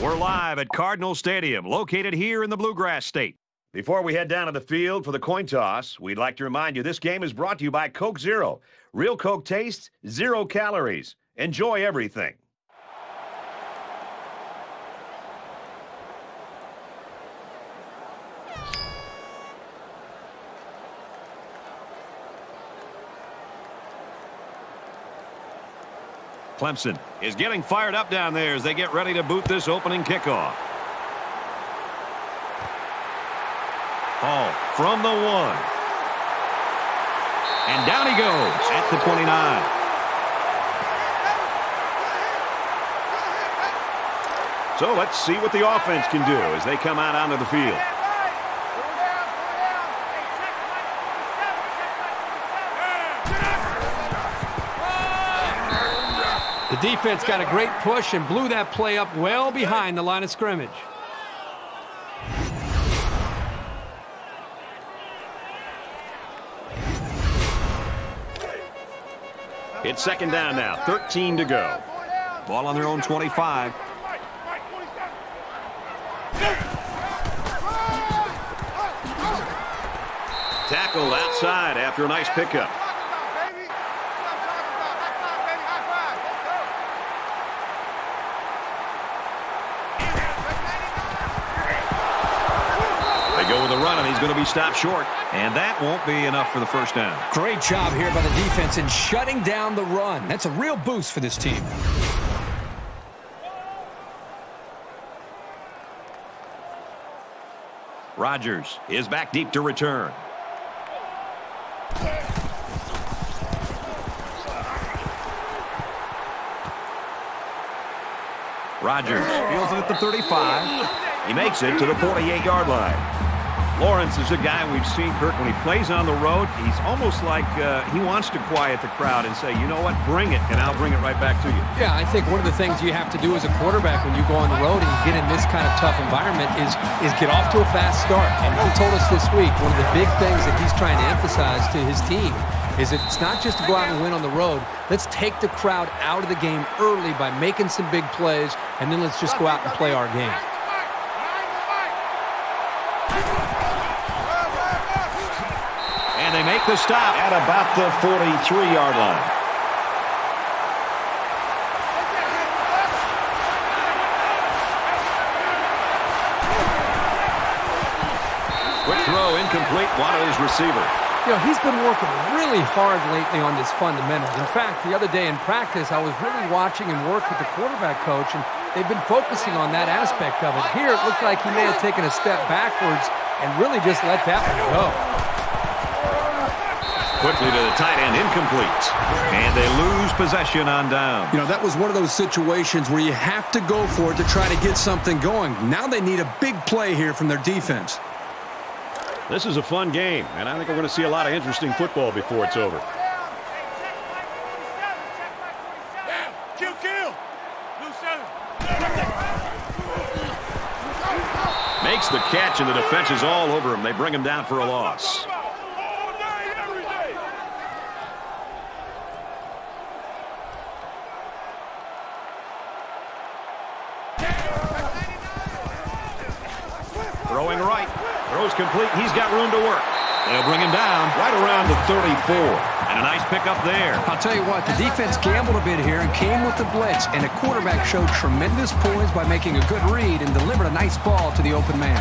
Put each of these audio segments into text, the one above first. We're live at Cardinal Stadium, located here in the Bluegrass State. Before we head down to the field for the coin toss, we'd like to remind you this game is brought to you by Coke Zero. Real Coke tastes, zero calories. Enjoy everything. Clemson is getting fired up down there as they get ready to boot this opening kickoff. Ball from the one. And down he goes at the 29. So let's see what the offense can do as they come out onto the field. The defense got a great push and blew that play up well behind the line of scrimmage. It's second down now, 13 to go. Ball on their own 25. Tackled outside after a nice pickup. He's going to be stopped short, and that won't be enough for the first down. Great job here by the defense in shutting down the run. That's a real boost for this team. Rodgers is back deep to return. Rodgers fields it at the 35. He makes it to the 48-yard line. Lawrence is a guy we've seen, Kirk, when he plays on the road, he's almost like he wants to quiet the crowd and say, you know what, bring it, and I'll bring it right back to you. Yeah, I think one of the things you have to do as a quarterback when you go on the road and you get in this kind of tough environment is get off to a fast start. And he told us this week, one of the big things that he's trying to emphasize to his team is that it's not just to go out and win on the road. Let's take the crowd out of the game early by making some big plays, and then let's just go out and play our game. Make the stop at about the 43-yard line. Quick throw incomplete, wanted his receiver. You know, he's been working really hard lately on this fundamentals. In fact, the other day in practice, I was really watching him work with the quarterback coach, and they've been focusing on that aspect of it. Here, it looked like he may have taken a step backwards and really just let that one go. Quickly to the tight end, incomplete. And they lose possession on down. You know, that was one of those situations where you have to go for it to try to get something going. Now they need a big play here from their defense. This is a fun game, and I think we're going to see a lot of interesting football before it's over. Makes the catch, and the defense is all over him. They bring him down for a loss. Throwing right. Throws complete. He's got room to work. They'll bring him down right around the 34. And a nice pickup there. I'll tell you what, the defense gambled a bit here and came with the blitz. And the quarterback showed tremendous poise by making a good read and delivered a nice ball to the open man.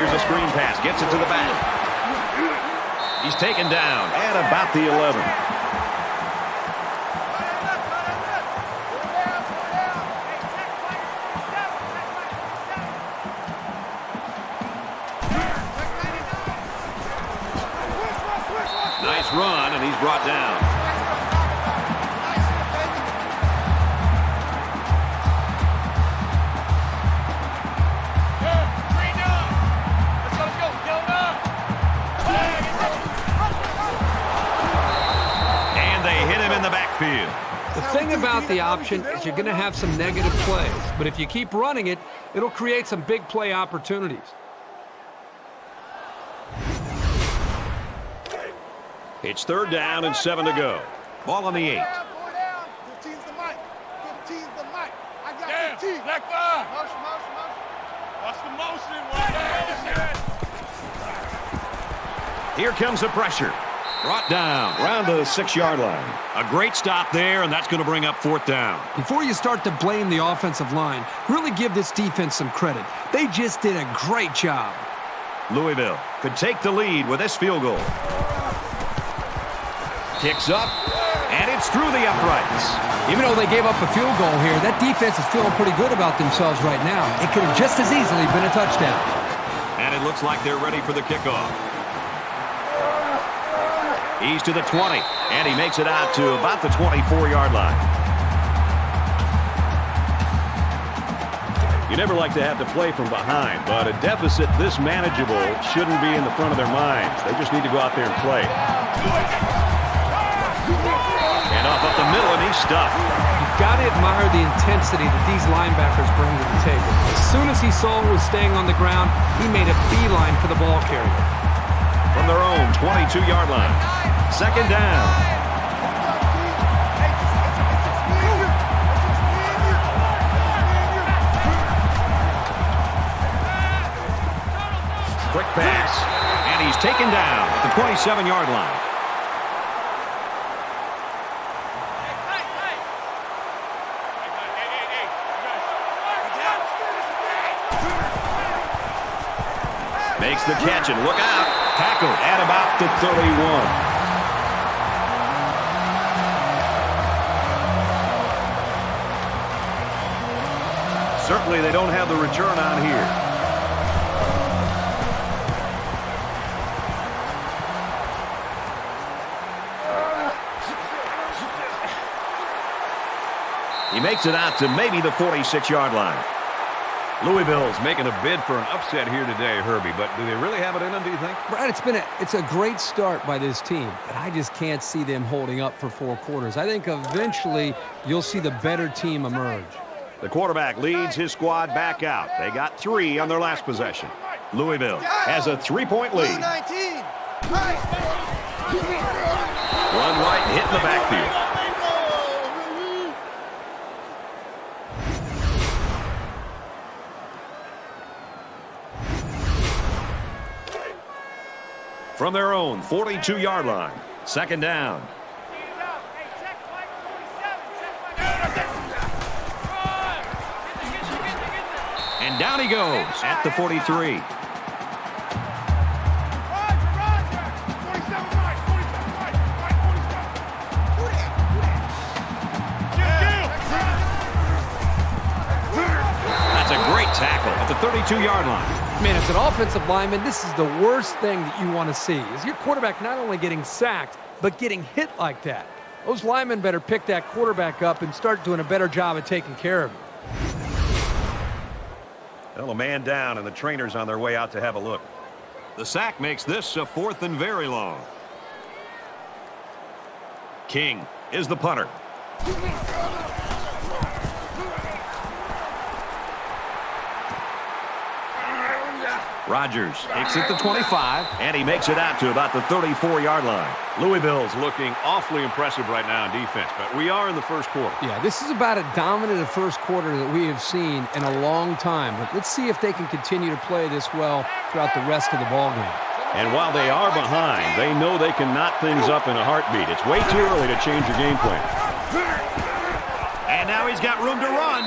Here's a screen pass. Gets it to the back. He's taken down at about the 11. Run, and he's brought down. And they hit him in the backfield. The thing about the option is you're going to have some negative plays, but if you keep running it, it'll create some big play opportunities. It's third down and 7 to go. Ball on the 8. motion. Black five. Motion. Watch the motion. Here comes the pressure. Brought down around the 6-yard line. A great stop there, and that's going to bring up fourth down. Before you start to blame the offensive line, really give this defense some credit. They just did a great job. Louisville could take the lead with this field goal. Kicks up, and it's through the uprights. Even though they gave up a field goal here, that defense is feeling pretty good about themselves right now. It could have just as easily been a touchdown. And it looks like they're ready for the kickoff. He's to the 20, and he makes it out to about the 24-yard line. You never like to have to play from behind, but a deficit this manageable shouldn't be in the front of their minds. They just need to go out there and play. And off up the middle, and he's stuffed. You've got to admire the intensity that these linebackers bring to the table. As soon as he saw who was staying on the ground, he made a beeline for the ball carrier. From their own 22-yard line. Second down. Quick pass. And he's taken down at the 27-yard line. Makes the catch, and look out. Tackled at about the 31. Certainly they don't have the return on here. He makes it out to maybe the 46-yard line. Louisville's making a bid for an upset here today, Herbie, but do they really have it in them, do you think? Brad, it's a great start by this team, but I just can't see them holding up for four quarters. I think eventually you'll see the better team emerge. The quarterback leads his squad back out. They got three on their last possession. Louisville has a three-point lead. One right hit in the backfield. From their own 42-yard line, second down. And down he goes at the 43. That's a great tackle at the 32-yard line. Man, as an offensive lineman, this is the worst thing that you want to see, is your quarterback not only getting sacked, but getting hit like that. Those linemen better pick that quarterback up and start doing a better job of taking care of him. Well, a man down, and the trainer's on their way out to have a look. The sack makes this a fourth and very long. King is the punter. Rodgers takes it to 25, and he makes it out to about the 34-yard line. Louisville's looking awfully impressive right now in defense, but we are in the first quarter. Yeah, this is about as dominant a first quarter that we have seen in a long time. But let's see if they can continue to play this well throughout the rest of the ballgame. And while they are behind, they know they can knot things up in a heartbeat. It's way too early to change your game plan. And now he's got room to run,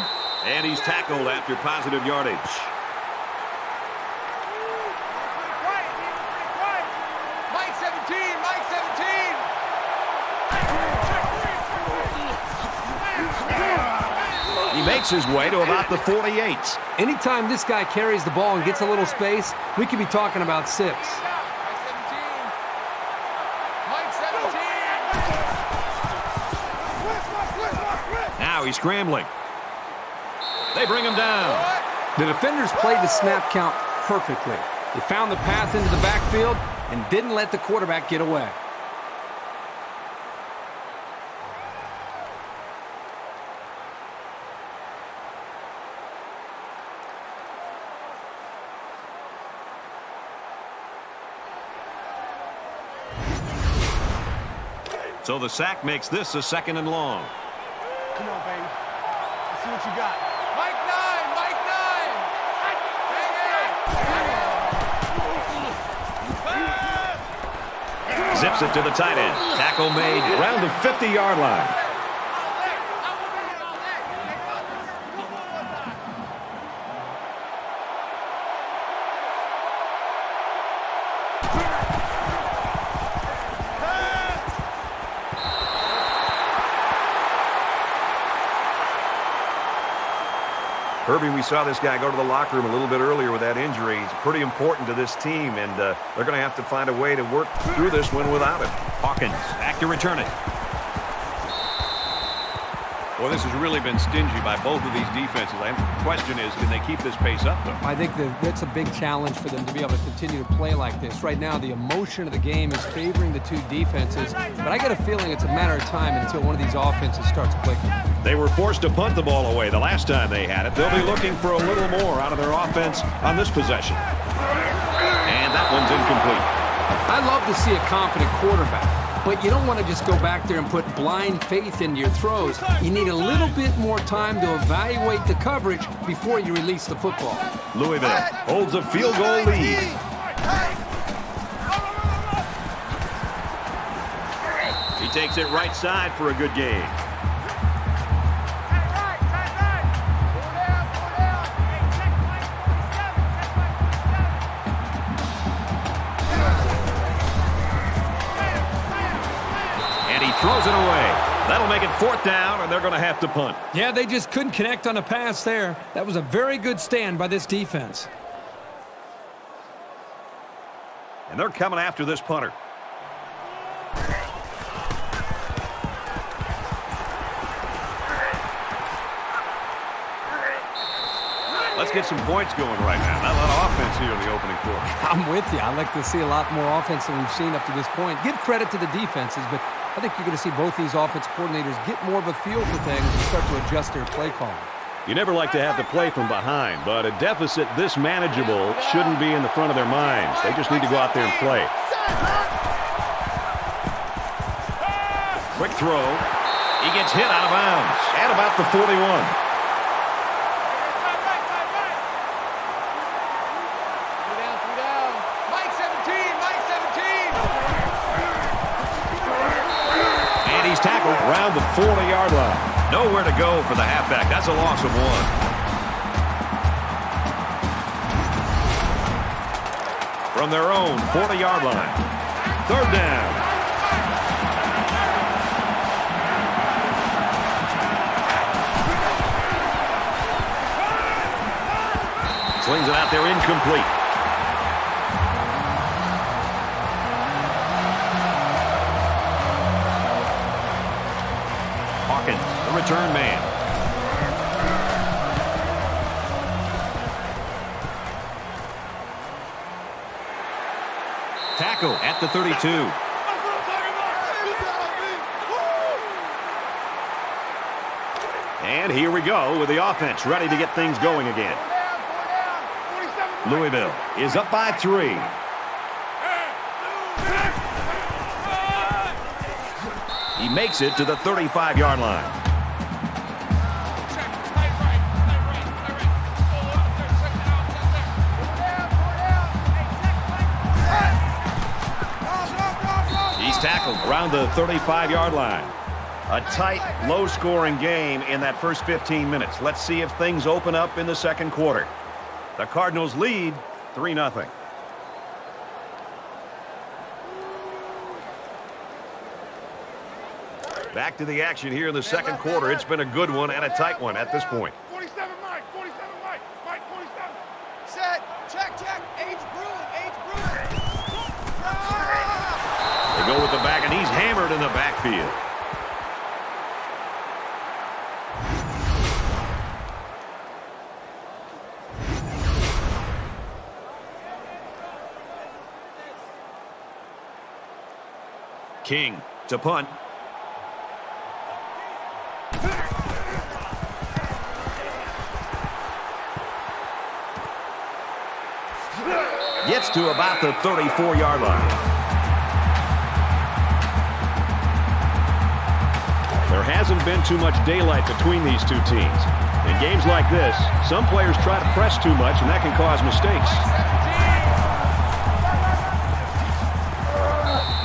and he's tackled after positive yardage. Makes his way to about the 48. Anytime this guy carries the ball and gets a little space, we could be talking about six. Now he's scrambling. They bring him down. The defenders played the snap count perfectly. They found the path into the backfield and didn't let the quarterback get away. So the sack makes this a second and long. Come on, baby. Let's see what you got. Mike zips it to the tight end. Tackle made around the 50-yard line. Herbie, we saw this guy go to the locker room a little bit earlier with that injury. He's pretty important to this team, and they're going to have to find a way to work through this one without him. Hawkins back to return it. Well, this has really been stingy by both of these defenses. The question is, can they keep this pace up, though? I think that's a big challenge for them to be able to continue to play like this. Right now, the emotion of the game is favoring the two defenses, but I got a feeling it's a matter of time until one of these offenses starts clicking. They were forced to punt the ball away the last time they had it. They'll be looking for a little more out of their offense on this possession. And that one's incomplete. I love to see a confident quarterback, but you don't want to just go back there and put blind faith into your throws. You need a little bit more time to evaluate the coverage before you release the football. Louisville holds a field goal lead. He takes it right side for a good gain. Throws it away. That'll make it fourth down, and they're going to have to punt. Yeah, they just couldn't connect on a pass there. That was a very good stand by this defense. And they're coming after this punter. Let's get some points going right now. Not a lot of offense here in the opening quarter. I'm with you. I'd like to see a lot more offense than we've seen up to this point. Give credit to the defenses, but I think you're going to see both these offense coordinators get more of a feel for things and start to adjust their play call. You never like to have to play from behind, but a deficit this manageable shouldn't be in the front of their minds. They just need to go out there and play. Quick throw. He gets hit out of bounds at about the 41. Tackled around the 40-yard line. Nowhere to go for the halfback. That's a loss of one. From their own 40-yard line. Third down. Swings it out there incomplete. Return man. Tackle at the 32. And here we go with the offense ready to get things going again. Louisville is up by 3. He makes it to the 35-yard line. Tackled around the 35-yard line. A tight, low-scoring game in that first 15 minutes. Let's see if things open up in the second quarter. The Cardinals lead 3-0. Back to the action here in the second quarter. It's been a good one and a tight one at this point. 47, Mike. 47, Mike. Mike, 47. Set. Check, check. H. Bruin. H. Bruin. Go with the back, and he's hammered in the backfield. King to punt. Gets to about the 34-yard line. There hasn't been too much daylight between these two teams. In games like this, some players try to press too much, and that can cause mistakes.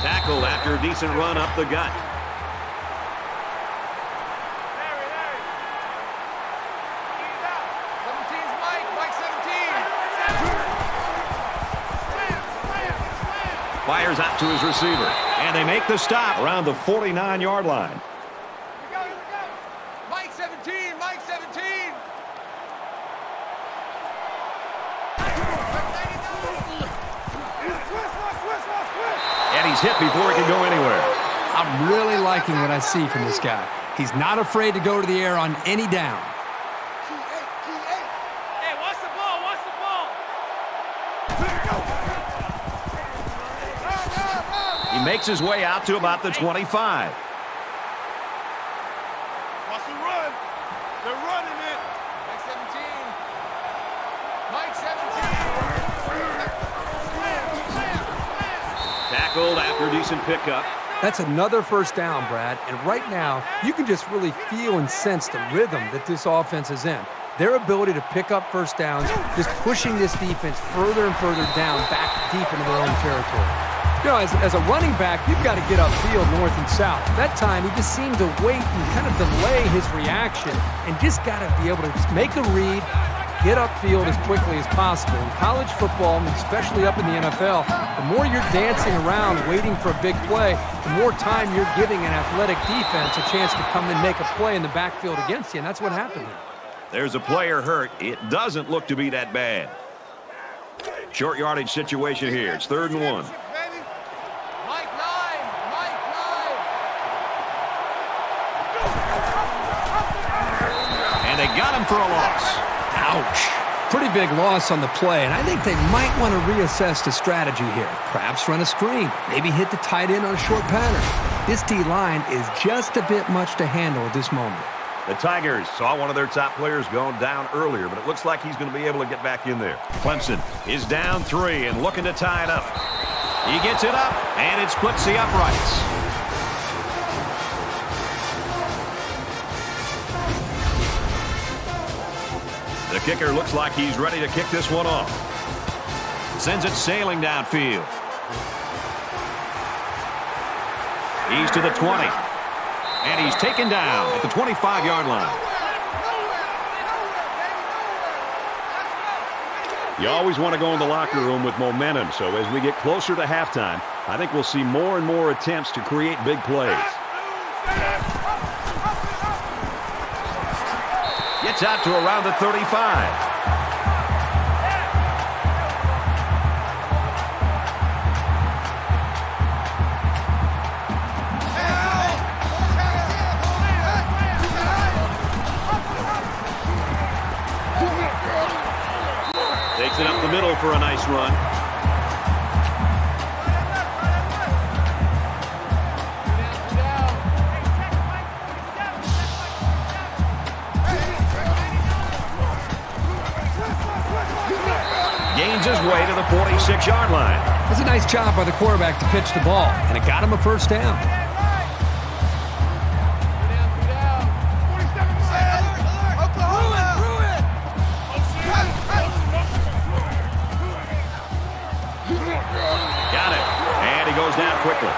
Tackled decent run up the gut. Fires out to his receiver, and they make the stop around the 49-yard line. Hit before it can go anywhere. I'm really liking what I see from this guy. He's not afraid to go to the air on any down. Hey, watch the ball, watch the ball. He makes his way out to about the 25. Watch the run. They're running it. Mike 17. Tackled after decent pickup. That's another first down, Brad. And right now, you can just really feel and sense the rhythm that this offense is in. Their ability to pick up first downs, just pushing this defense further and further down, back deep into their own territory. You know, as a running back, you've got to get upfield north and south. That time, he just seemed to wait and kind of delay his reaction and just got to be able to just make a read, get upfield as quickly as possible. In college football, and especially up in the NFL, the more you're dancing around waiting for a big play, the more time you're giving an athletic defense a chance to come and make a play in the backfield against you, and that's what happened here. There's a player hurt. It doesn't look to be that bad. Short yardage situation here. It's 3rd and 1. Mike Line, Mike Line. And they got him for a loss. Ouch. Pretty big loss on the play, and I think they might want to reassess the strategy here. Perhaps run a screen, maybe hit the tight end on a short pattern. This D-line is just a bit much to handle at this moment. The Tigers saw one of their top players going down earlier, but it looks like he's going to be able to get back in there. Clemson is down 3 and looking to tie it up. He gets it up, and it splits the uprights. The kicker looks like he's ready to kick this one off. Sends it sailing downfield. He's to the 20. And he's taken down at the 25-yard line. You always want to go in the locker room with momentum, so as we get closer to halftime, I think we'll see more and more attempts to create big plays. Gets out to around the 35. Takes it up the middle for a nice run. His way to the 46-yard line. That's a nice job by the quarterback to pitch the ball, and it got him a first down. Got it, and he goes down quickly.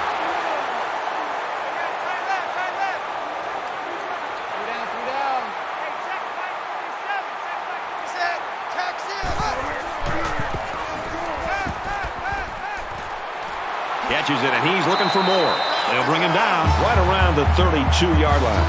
Catches it, and he's looking for more. They'll bring him down right around the 32-yard line.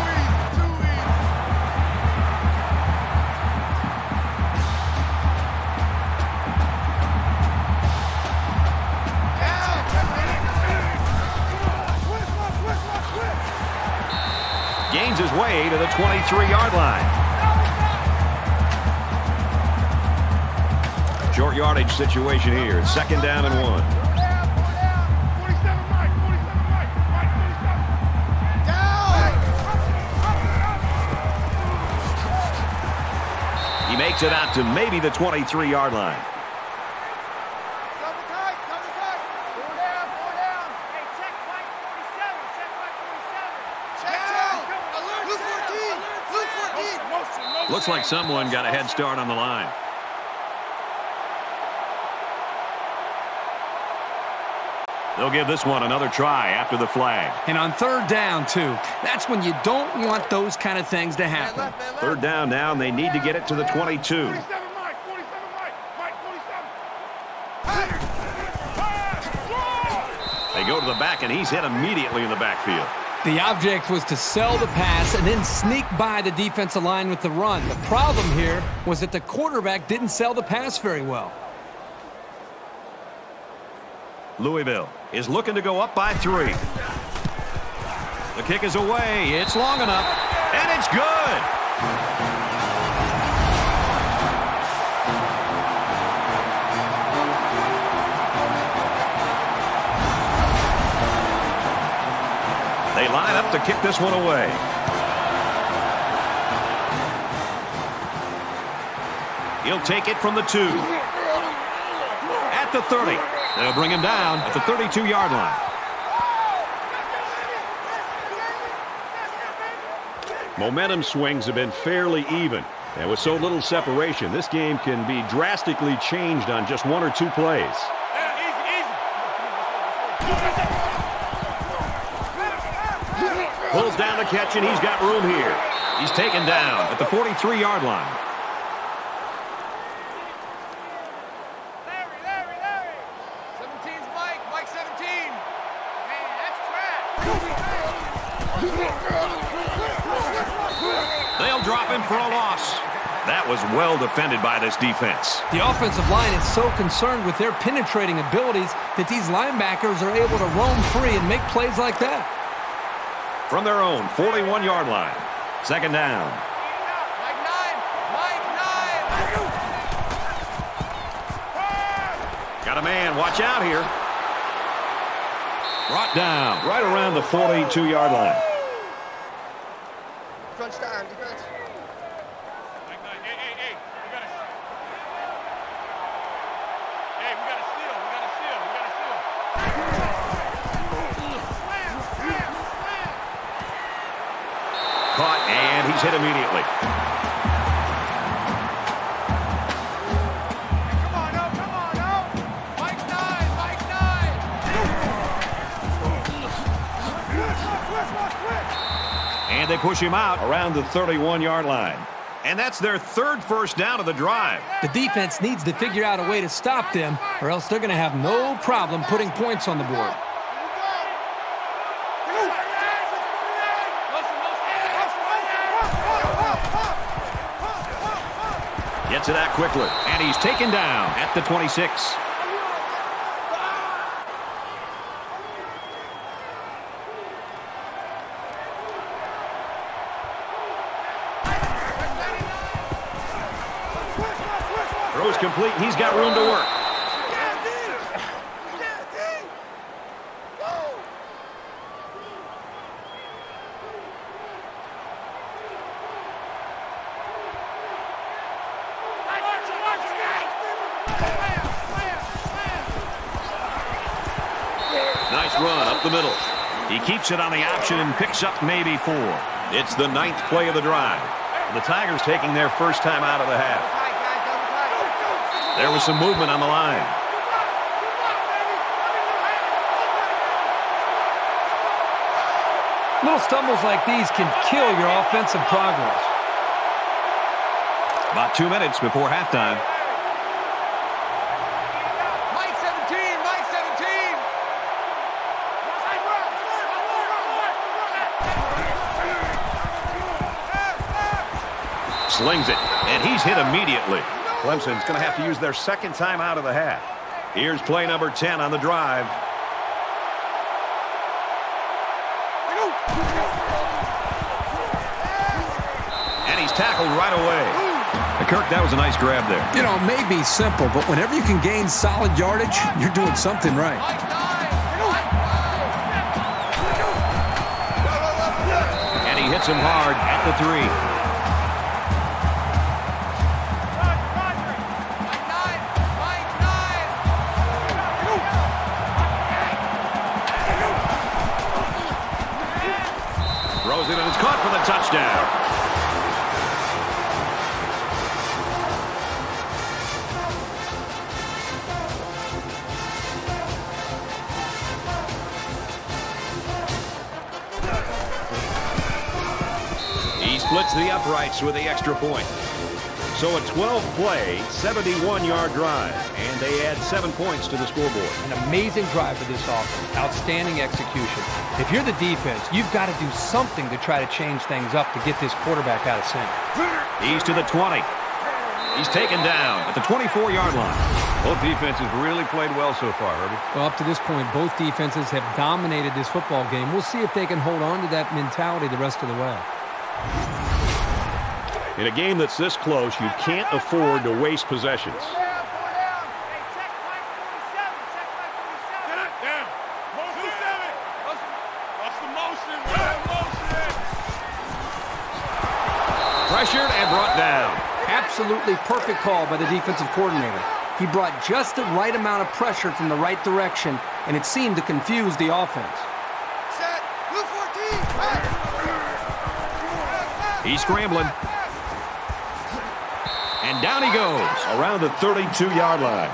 Gains his way to the 23-yard line. Short yardage situation here. 2nd down and 1. Makes it out to maybe the 23-yard line. Looks like someone got a head start on the line. They'll give this one another try after the flag. And on third down, too. That's when you don't want those kind of things to happen. Man left. Third down now, and they need to get it to the 22. 47, Mike. 47, Mike. Mike, 47. They go to the back, and he's hit immediately in the backfield. The object was to sell the pass and then sneak by the defensive line with the run. The problem here was that the quarterback didn't sell the pass very well. Louisville is looking to go up by 3. The kick is away. It's long enough, and it's good. They line up to kick this one away. He'll take it from the 2. At the 30. They'll bring him down at the 32-yard line. Momentum swings have been fairly even. And with so little separation, this game can be drastically changed on just 1 or 2 plays. Pulls down the catch, and he's got room here. He's taken down at the 43-yard line. For a loss. That was well defended by this defense. The offensive line is so concerned with their penetrating abilities that these linebackers are able to roam free and make plays like that. From their own 41-yard line, second down. Mike Dine. Mike Dine. Got a man. Watch out here. Brought down right around the 42-yard line. Crunch time. Hit immediately. Come on, oh, come on, oh. Mike Dine, Mike Dine. And they push him out around the 31-yard line. And that's their third first down of the drive. The defense needs to figure out a way to stop them, or else they're going to have no problem putting points on the board. To that quickly, and he's taken down at the 26. Throws complete, and he's got room to work. Keeps it on the option and picks up maybe 4. It's the 9th play of the drive. The Tigers taking their first time out of the half. There was some movement on the line. Little stumbles like these can kill your offensive progress. About 2 minutes before halftime. Slings it, and he's hit immediately. Clemson's going to have to use their second time out of the half. Here's play number 10 on the drive. And he's tackled right away. Kirk, that was a nice grab there. You know, it may be simple, but whenever you can gain solid yardage, you're doing something right. And he hits him hard at the 3. Caught for the touchdown. splits the uprights with the extra point. So a 12-play, 71-yard drive, and they add 7 points to the scoreboard. An amazing drive for this offense. Outstanding execution. If you're the defense, you've got to do something to try to change things up to get this quarterback out of sync. He's to the 20. He's taken down at the 24-yard line. Both defenses really played well so far, Herbie. Well, up to this point, both defenses have dominated this football game. We'll see if they can hold on to that mentality the rest of the way. In a game that's this close, you can't afford to waste possessions. Pressured and brought down. Absolutely perfect call by the defensive coordinator. He brought just the right amount of pressure from the right direction, and it seemed to confuse the offense. Set. Blue 14. Right. He's scrambling. And down he goes around the 32-yard line.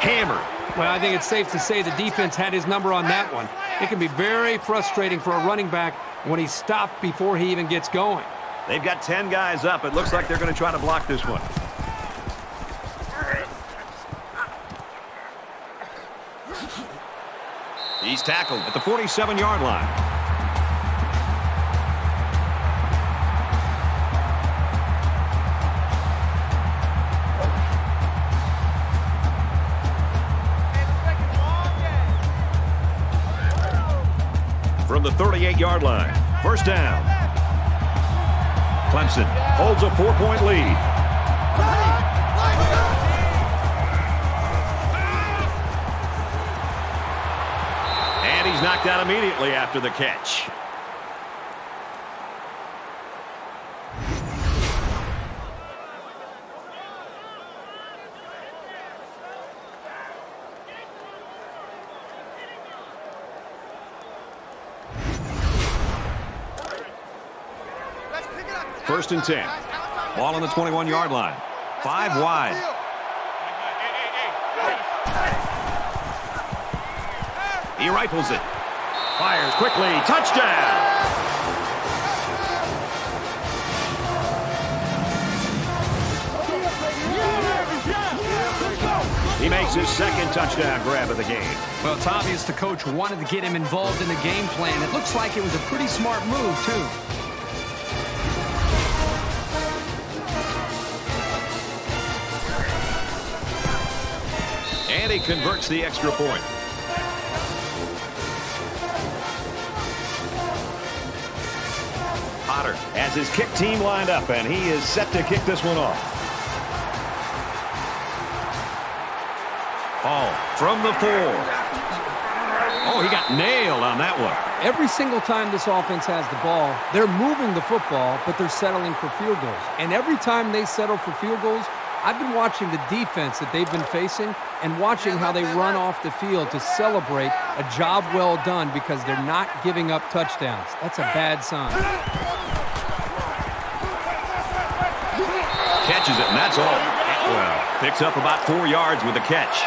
Hammered. Well, I think it's safe to say the defense had his number on that one. It can be very frustrating for a running back when he's stopped before he even gets going. They've got 10 guys up. It looks like they're going to try to block this one. He's tackled at the 47-yard line. From the 38-yard line. First down. Clemson holds a 4-point lead. And he's knocked out immediately after the catch. First and 10. Ball on the 21-yard line. 5 wide. He rifles it. Fires quickly. Touchdown! He makes his second touchdown grab of the game. Well, it's obvious the coach wanted to get him involved in the game plan. It looks like it was a pretty smart move, too. And he converts the extra point. Potter has his kick team lined up, and he is set to kick this one off. Ball from the 4. Oh, he got nailed on that one. Every single time this offense has the ball, they're moving the football, but they're settling for field goals. And every time they settle for field goals, I've been watching the defense that they've been facing and watching how they run off the field to celebrate a job well done because they're not giving up touchdowns. That's a bad sign. Catches it, and that's all. Atwell picks up about 4 yards with a catch.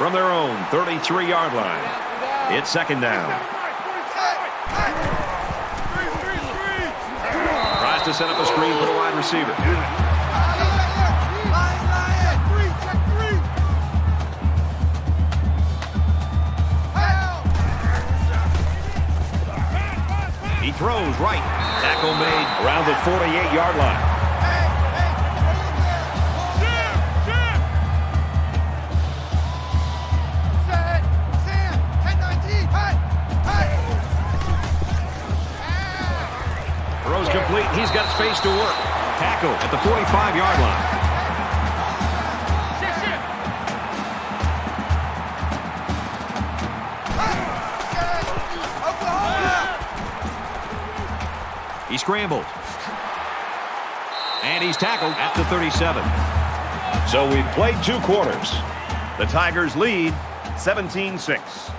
From their own 33-yard line, it's second down. Tries to set up a screen for the wide receiver. Throws right. Tackle made around the 48-yard line. Throws complete. He's got space to work. Tackle at the 45-yard line. He scrambled. And he's tackled at the 37. So we've played 2 quarters. The Tigers lead 17-6.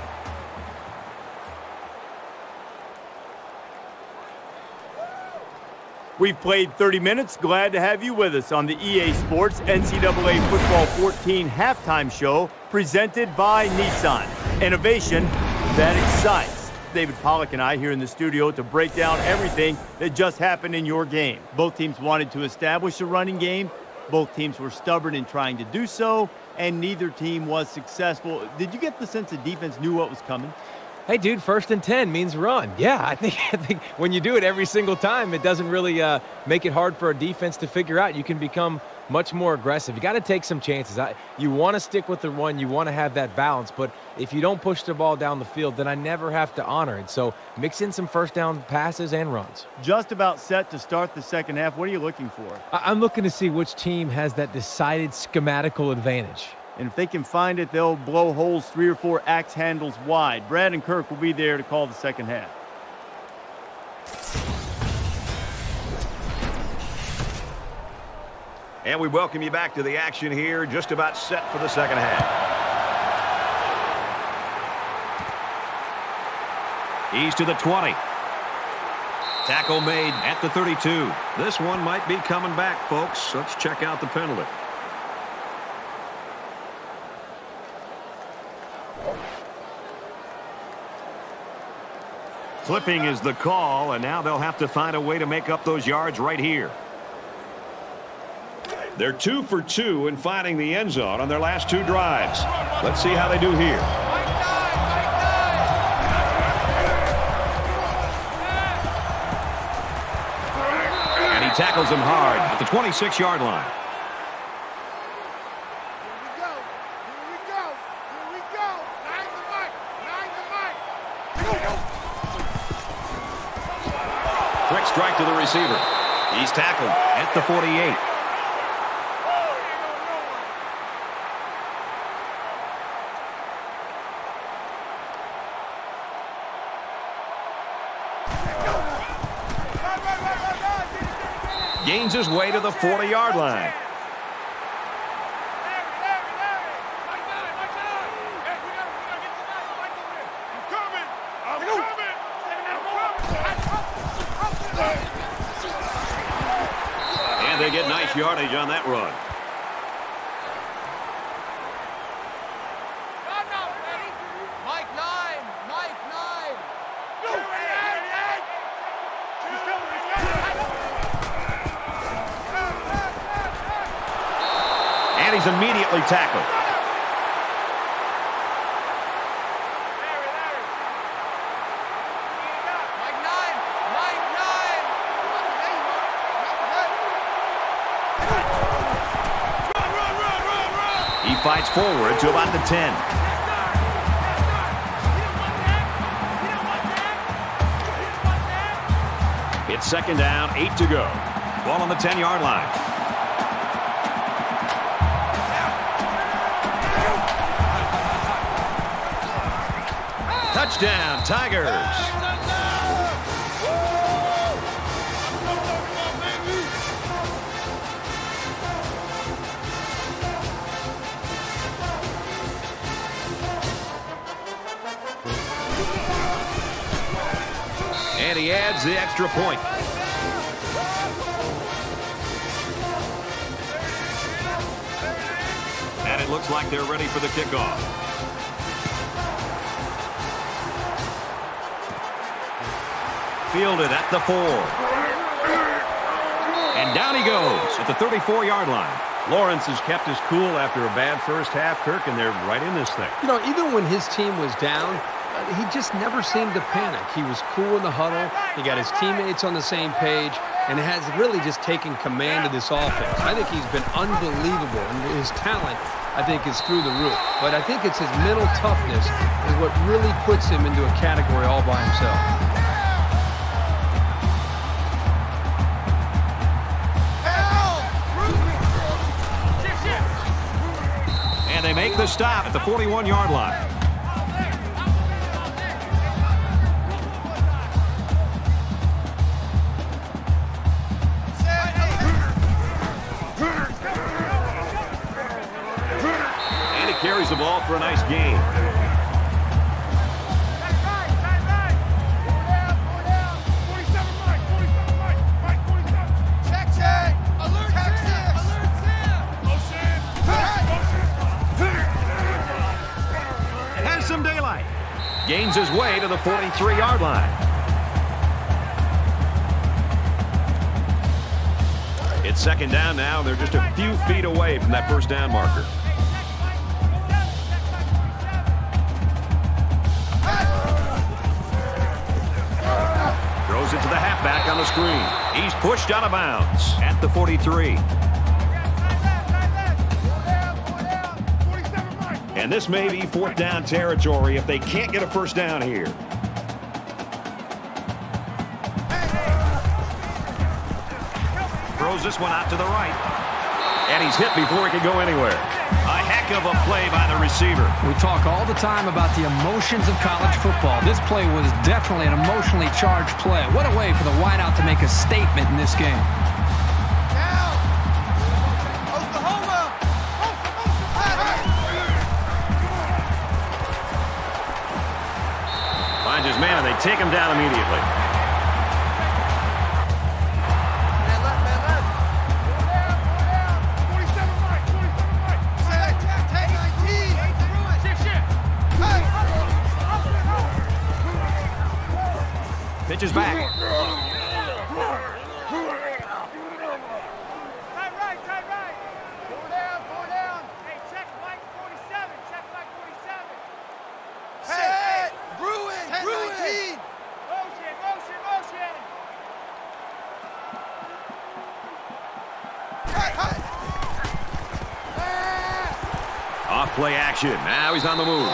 We've played 30 minutes. Glad to have you with us on the EA Sports NCAA Football 14 halftime show presented by Nissan. Innovation that excites. David Pollack and I here in the studio to break down everything that just happened in your game. Both teams wanted to establish a running game. Both teams were stubborn in trying to do so, and neither team was successful. Did you get the sense the defense knew what was coming? Hey, dude, 1st and 10 means run. Yeah, I think when you do it every single time, it doesn't really make it hard for a defense to figure out. You can become much more aggressive. You got to take some chances. You want to stick with the run. You want to have that balance. But if you don't push the ball down the field, then I never have to honor it. So mix in some first down passes and runs. Just about set to start the second half. What are you looking for? I'm looking to see which team has that decided schematical advantage. And if they can find it, they'll blow holes 3 or 4 axe handles wide. Brad and Kirk will be there to call the second half. And we welcome you back to the action here, just about set for the second half. He's to the 20. Tackle made at the 32. This one might be coming back, folks. Let's check out the penalty. Flipping is the call, and now they'll have to find a way to make up those yards right here. They're 2 for 2 in finding the end zone on their last 2 drives. Let's see how they do here. And he tackles him hard at the 26-yard line. Strike to the receiver. He's tackled at the 48. Gains his way to the 40-yard line. They get nice yardage on that run. Mike Line, Mike Line. And he's immediately tackled. Mike Line, Mike Line. He fights forward to about the 10. It's second down, 8 to go. Ball on the 10-yard line. Touchdown, Tigers. And he adds the extra point. And it looks like they're ready for the kickoff. Fielded at the 4. And down he goes at the 34-yard line. Lawrence has kept his cool after a bad first half, Kirk, and they're right in this thing. You know, even when his team was down, he just never seemed to panic. He was cool in the huddle. He got his teammates on the same page and has really just taken command of this offense. I think he's been unbelievable, and his talent, I think, is through the roof. But I think it's his mental toughness is what really puts him into a category all by himself. And they make the stop at the 41-yard line. Carries the ball for a nice gain. gains his way to the 43-yard line. It's second down now, and they're just a few feet away from that first down marker. Throws it to the halfback on the screen. He's pushed out of bounds at the 43. And this may be fourth down territory if they can't get a first down here. Throws this one out to the right. And he's hit before he can go anywhere. A heck of a play by the receiver. We talk all the time about the emotions of college football. This play was definitely an emotionally charged play. What a way for the wideout to make a statement in this game. Man, and they take him down immediately. Man, left, man, left. Go down. 47 right, 47 right. Take 19. Shit. Hey. Pitches back. Tight right. Go down. Hey, check Mike 47. Hey. Bruin. Motion. Off play action. Now he's on the move.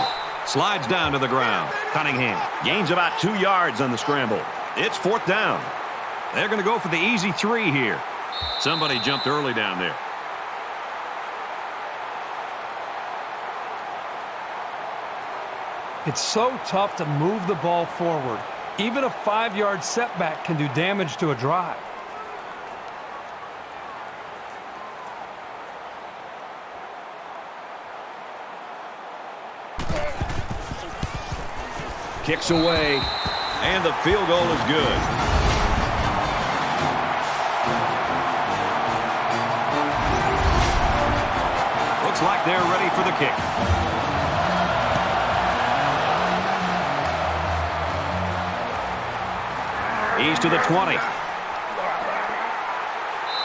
Slides down to the ground. Cunningham gains about 2 yards on the scramble. It's fourth down. They're going to go for the easy three here. Somebody jumped early down there. It's so tough to move the ball forward. Even a 5-yard setback can do damage to a drive. Kicks away, and the field goal is good. Looks like they're ready for the kick. He's to the 20.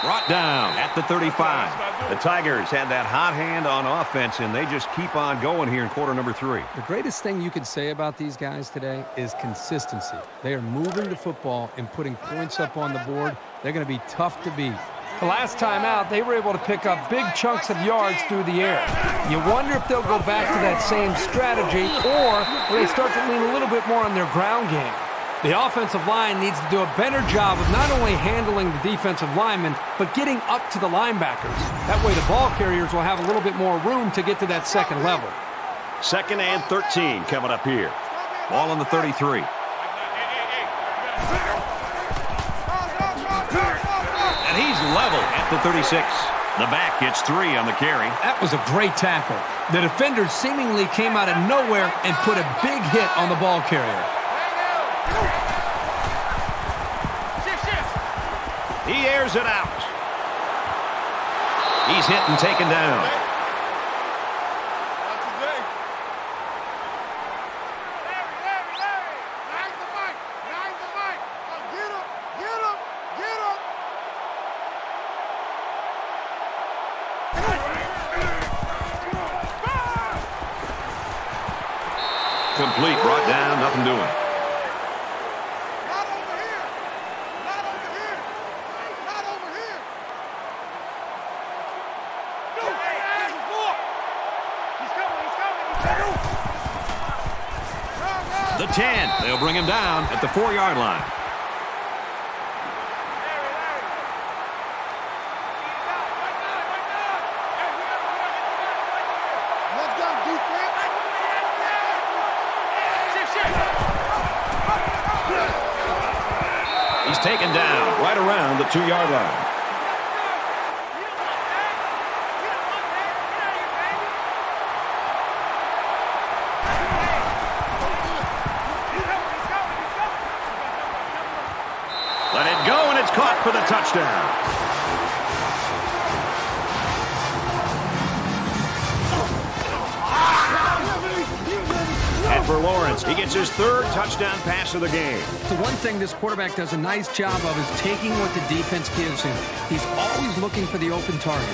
Brought down at the 35. The Tigers had that hot hand on offense, and they just keep on going here in quarter number three. The greatest thing you can say about these guys today is consistency. They are moving the football and putting points up on the board. They're going to be tough to beat. The last time out, they were able to pick up big chunks of yards through the air. You wonder if they'll go back to that same strategy, or will they start to lean a little bit more on their ground game. The offensive line needs to do a better job of not only handling the defensive linemen, but getting up to the linebackers. That way the ball carriers will have a little bit more room to get to that second level. Second and 13 coming up here. Ball on the 33. And he's level at the 36. The back gets three on the carry. That was a great tackle. The defender seemingly came out of nowhere and put a big hit on the ball carrier. He airs it out. He's hit and taken down. Larry. Get him. Complete, brought down, nothing doing. They'll bring him down at the 4-yard line. He's taken down right around the 2-yard line. For the touchdown. And for Lawrence. He gets his third touchdown pass of the game. The one thing this quarterback does a nice job of is taking what the defense gives him. He's always looking for the open target.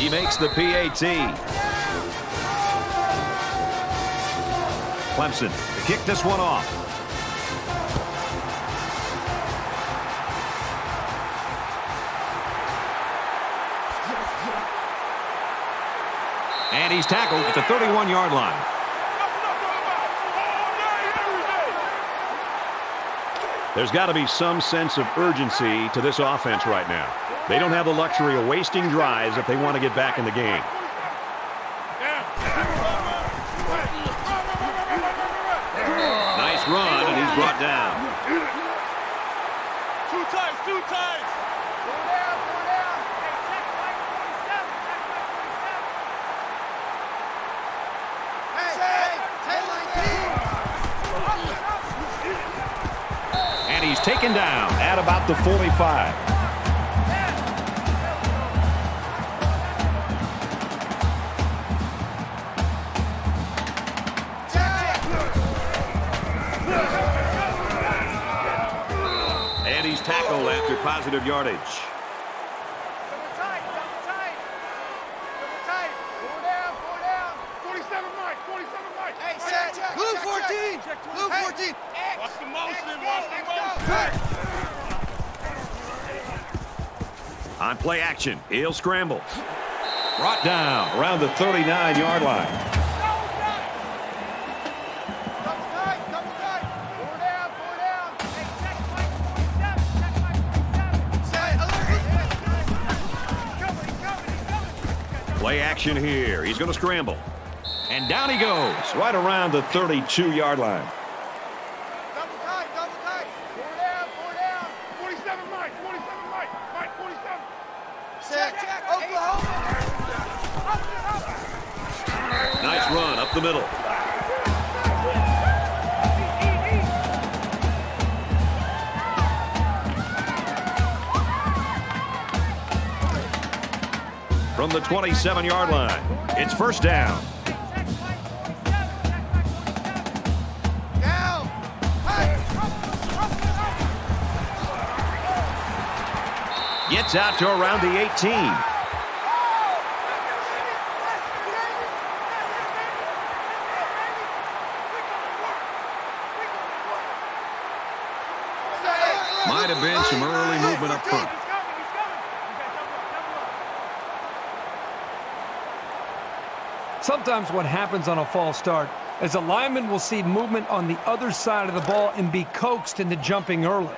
He makes the PAT. Clemson to kick this one off. And he's tackled at the 31-yard line. There's got to be some sense of urgency to this offense right now. They don't have the luxury of wasting drives if they want to get back in the game. Run, and he's brought down. Two times. Go down. Hey, check Mike 27. Hey, and he's taken down at about the 45. Tackle after positive yardage. Double tight. Go down. 47, Mike. Hey, set. Blue 14. Blue 14. Watch the motion. On play action, he'll scramble. Brought down around the 39-yard line. Play action here. He's going to scramble. And down he goes, right around the 32-yard line. Double tight. Four down. 47, Mike. Check. Oklahoma. Nice run up the middle. From the 27-yard line, it's first down. Gets out to around the 18. Might have been some early movement up front. Sometimes what happens on a false start is a lineman will see movement on the other side of the ball and be coaxed into jumping early.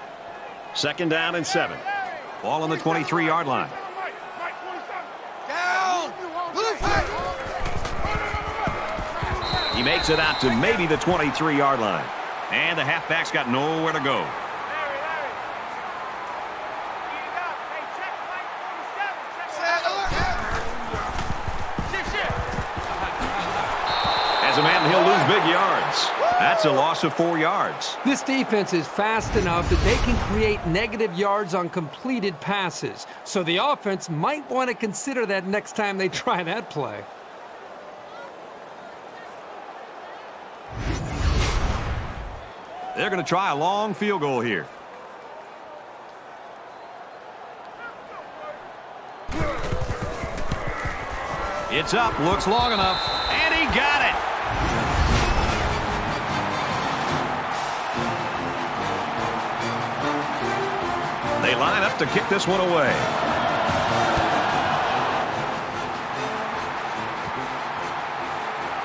Second down and 7. Ball on the 23-yard line. Down! He makes it out to maybe the 23-yard line. And the halfback's got nowhere to go. He'll lose big yards. That's a loss of 4 yards. This defense is fast enough that they can create negative yards on completed passes. So the offense might want to consider that next time they try that play. They're going to try a long field goal here. It's up, looks long enough, and he got it. They line up to kick this one away.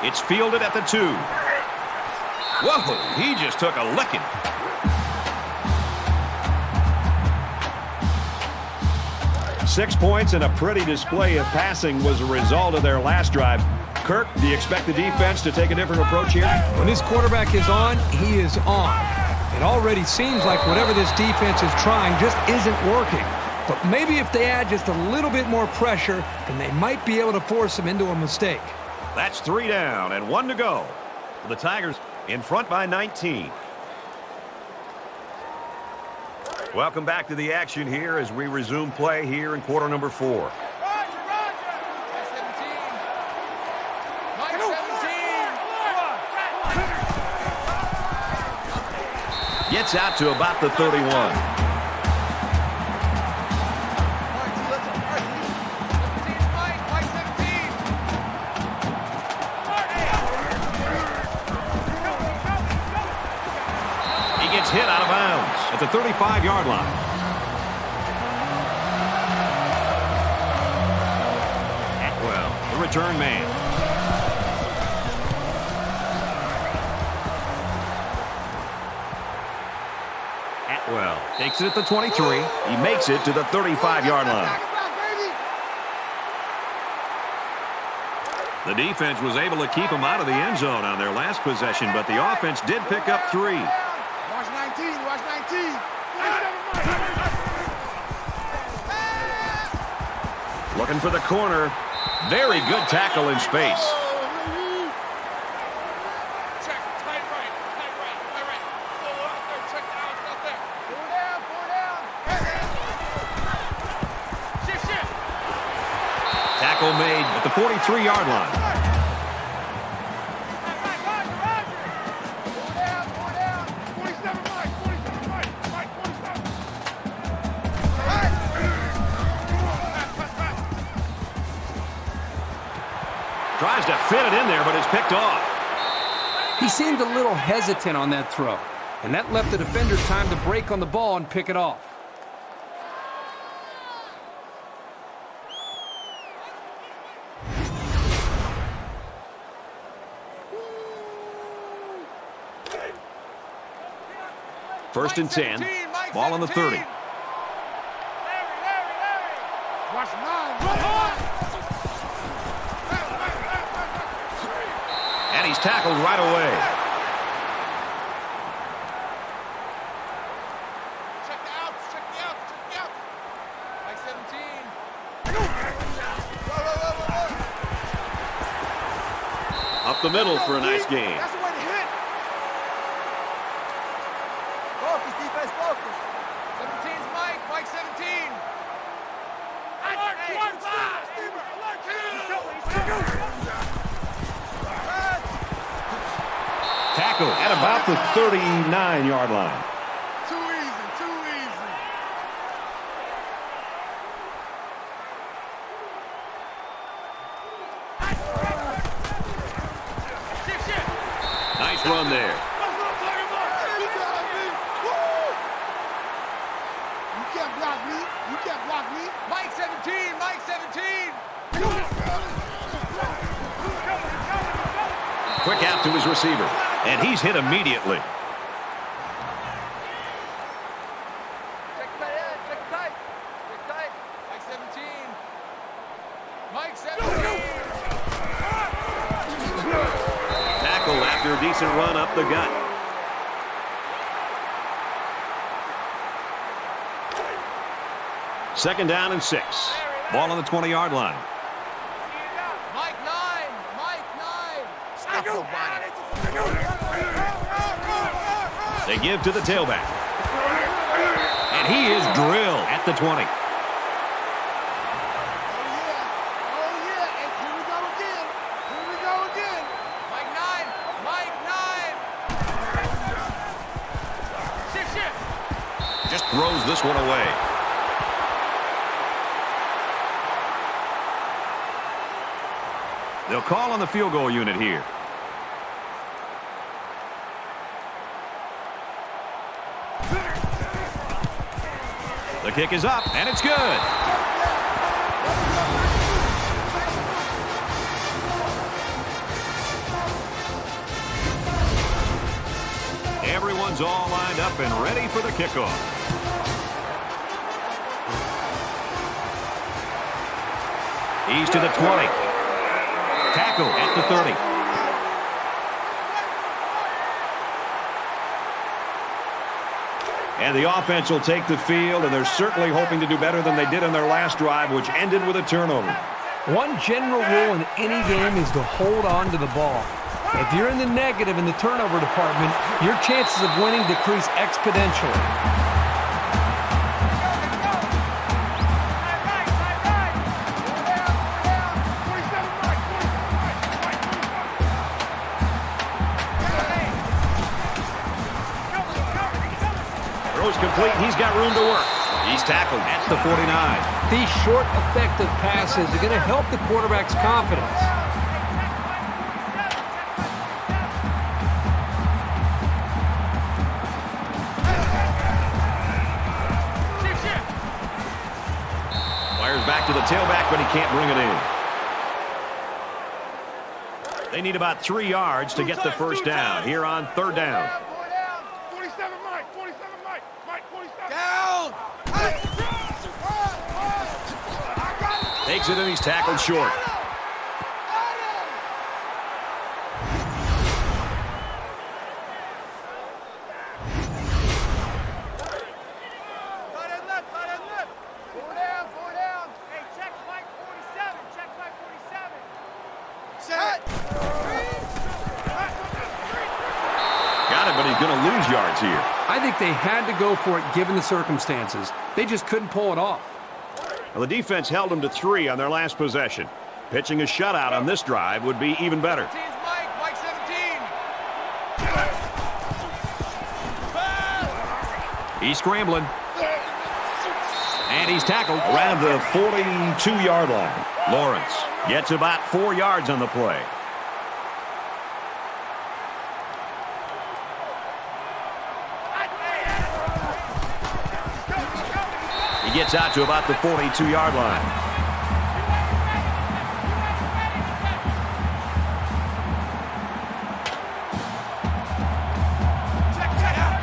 It's fielded at the 2. Whoa, he just took a licking. Six points and a pretty display of passing was a result of their last drive. Kirk, do you expect the defense to take a different approach here? When his quarterback is on, he is on. It already seems like whatever this defense is trying just isn't working. But maybe if they add just a little bit more pressure, then they might be able to force them into a mistake. That's 3 down and 1 to go. The Tigers in front by 19. Welcome back to the action here as we resume play here in quarter number 4. Gets out to about the 31. He gets hit out of bounds at the 35-yard line. Atwell, the return man. Takes it at the 23. He makes it to the 35-yard line. The defense was able to keep him out of the end zone on their last possession, but the offense did pick up 3. Watch 19, watch 19. Looking for the corner. Very good tackle in space. Made at the 43-yard line. Tries to fit it in there, but it's picked off. He seemed a little hesitant on that throw, and that left the defender time to break on the ball and pick it off. First and 10. Ball on the 30. And he's tackled right away. Check the outs, check the outs, check the outs. Mike 17. Up the middle for a nice game. At about the 39-yard line. Too easy, too easy. Nice run there. You can't block me. You can't block me. Mike 17, Mike 17. Quick out to his receiver. And he's hit immediately. Check tight, check tight, check tight. Mike 17. Mike 17. Tackle after a decent run up the gut. Second down and 6. Ball on the 20-yard line. Mike 9. Mike 9. Stop the body. They give to the tailback. And he is drilled at the 20. Oh, yeah. And here we go again. Here we go again. Mike 9. Mike 9. Shift, shift. Just throws this one away. They'll call on the field goal unit here. The kick is up, and it's good. Everyone's all lined up and ready for the kickoff. He's to the 20. Tackle at the 30. And the offense will take the field, and they're certainly hoping to do better than they did on their last drive, which ended with a turnover. One general rule in any game is to hold on to the ball. If you're in the negative in the turnover department, your chances of winning decrease exponentially. throws complete. He's got room to work. He's tackled at the 49. These short, effective passes are going to help the quarterback's confidence. Wires back to the tailback, but he can't bring it in. They need about 3 yards to get the first down here on third down. 47, Mike. 47, Mike. Mike, 47. Down. Takes it and he's tackled short. Here. I think they had to go for it given the circumstances. They just couldn't pull it off. Well, the defense held them to 3 on their last possession. Pitching a shutout on this drive would be even better. Mike 17. He's scrambling. And he's tackled around the 42-yard line. Lawrence gets about 4 yards on the play. Gets out to about the 42-yard line. Check that out.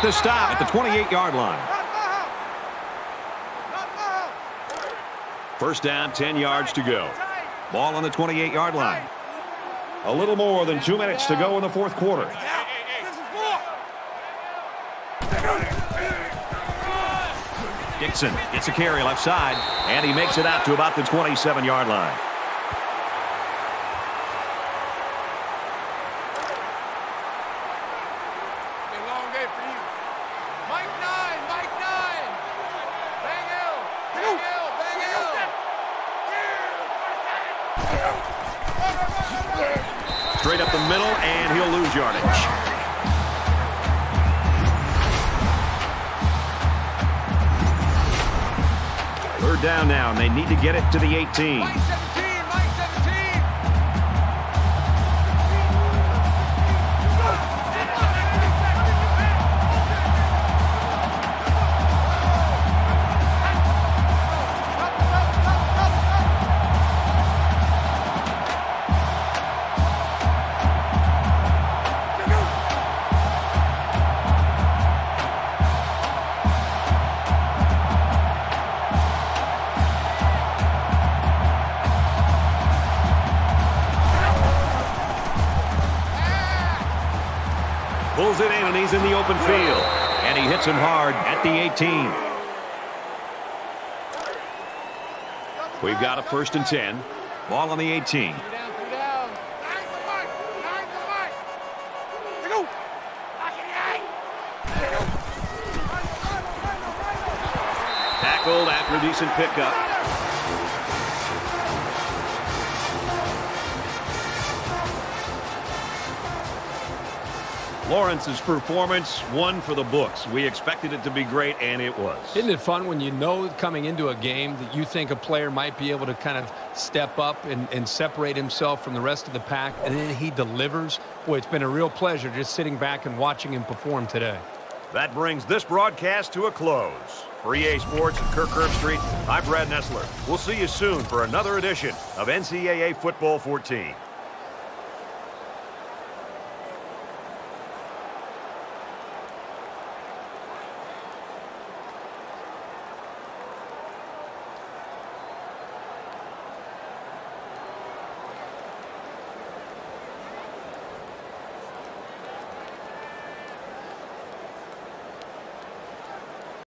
The stop at the 28-yard line. First down, 10 yards to go. Ball on the 28-yard line. A little more than 2 minutes to go in the fourth quarter. Dixon gets a carry left side, and he makes it out to about the 27-yard line. Straight up the middle, and he'll lose yardage. Third down now, and they need to get it to the 18. Mike 17, Mike 17. Pulls it in, and he's in the open field. And he hits him hard at the 18. We've got a first and 10. Ball on the 18. Tackled after a decent pickup. Lawrence's performance, one for the books. We expected it to be great, and it was. Isn't it fun when you know coming into a game that you think a player might be able to kind of step up and separate himself from the rest of the pack, and then he delivers? Boy, it's been a real pleasure just sitting back and watching him perform today. That brings this broadcast to a close. For EA Sports and Kirk Herbstreit, I'm Brad Nessler. We'll see you soon for another edition of NCAA Football 14.